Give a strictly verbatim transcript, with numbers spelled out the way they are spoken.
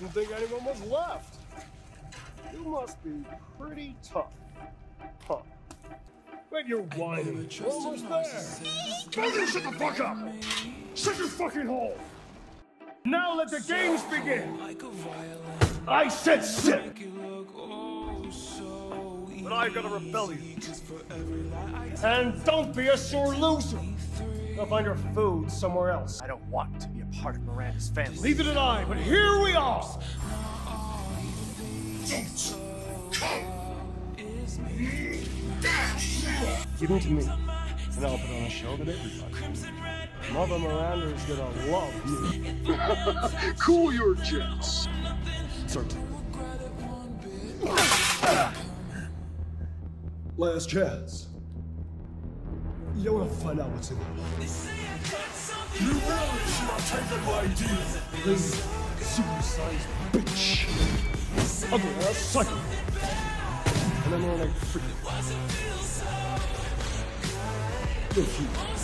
Didn't think anyone was left. You must be pretty tough. Huh. Wait, you're whining. You're almost there. Now you shut the fuck up. Shut your fucking hole. Now let the games begin. I said shit. But I gotta repel you. And don't be a sore loser. Go find your food somewhere else. I don't want to be a part of Miranda's family. Neither did I, but here we are. Don't come. Give it to me, and I'll put on a show that everybody. Mother Miranda is gonna love you. Cool your jets. Last chance. You want to find out what's in there. You realize you are taking my idea. This super-sized bitch. Ugly ass psycho. And I'm gonna freak you. If you.